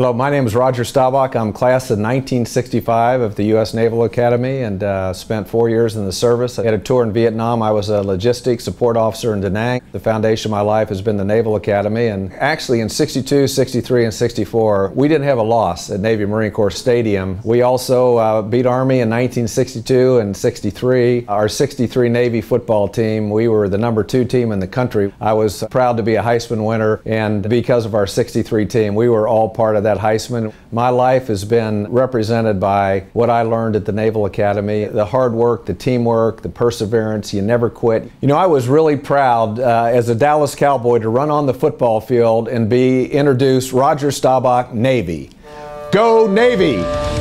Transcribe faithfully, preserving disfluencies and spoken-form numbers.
Hello, my name is Roger Staubach. I'm class of nineteen sixty-five of the U S Naval Academy and uh, spent four years in the service. I had a tour in Vietnam. I was a logistics support officer in Da Nang. The foundation of my life has been the Naval Academy, and actually in sixty-two, sixty-three, and sixty-four, we didn't have a loss at Navy Marine Corps Stadium. We also uh, beat Army in nineteen sixty-two and sixty-three. Our sixty-three Navy football team, we were the number two team in the country. I was proud to be a Heisman winner, and because of our sixty-three team, we were all part of that Heisman. My life has been represented by what I learned at the Naval Academy, the hard work, the teamwork, the perseverance. You never quit. You know, I was really proud uh, as a Dallas Cowboy to run on the football field and be introduced Roger Staubach, Navy. Go Navy!